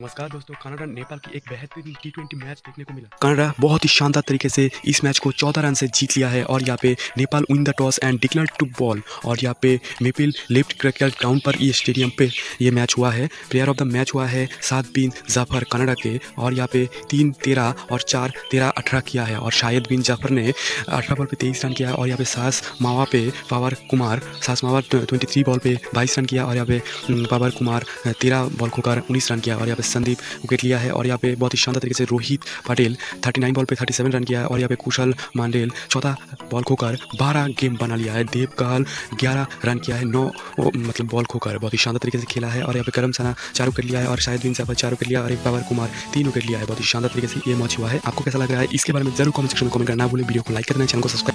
नमस्कार दोस्तों, कनाडा नेपाल की एक बेहतरीन T20 मैच देखने को मिला। कनाडा बहुत ही शानदार तरीके से इस मैच को 14 रन से जीत लिया है और यहाँ पे Nepal win the toss and decline to bowl. और यहाँ पे मेपिल लेफ्ट क्रिकेट ग्राउंड पर ये स्टेडियम पे ये मैच हुआ है। प्लेयर ऑफ द मैच हुआ है साद बिन जाफर कनाडा के, और यहाँ पे 3-13 और 4-13-18 किया है। और शाहिद बिन जाफर ने 18 बॉल पर 23 रन किया, और यहाँ पे सास मावा पे पावर कुमार 23 बॉल पे 22 रन किया, और यहाँ पे पावर कुमार 13 बॉल खोकर 19 रन किया। और यहाँ पे संदीप विकेट लिया है। और यहाँ पे बहुत ही शानदार तरीके से रोहित पटेल 39 बॉल पे 37 रन किया है। और यहाँ पे कुशल मांडले 14 बॉल खोकर 12 गेम बना लिया है। देवकाल 11 रन किया है, 9 मतलब बॉल खोकर बहुत ही शानदार तरीके से खेला है। और यहाँ पे करम सना 4 विकेट लिया है, और शाहिद बिन जाफर 4 विकेट लिया, और एक पावर कुमार 3 विकेट लिया है। बहुत ही शानदार तरीके से ये मैच हुआ है। आपको कैसा लग रहा है इसके बारे में जरूर कॉमेंट सेक्शन में कमेंट करना भूलें। वीडियो को लाइक करना, चैनल को सब्सक्राइब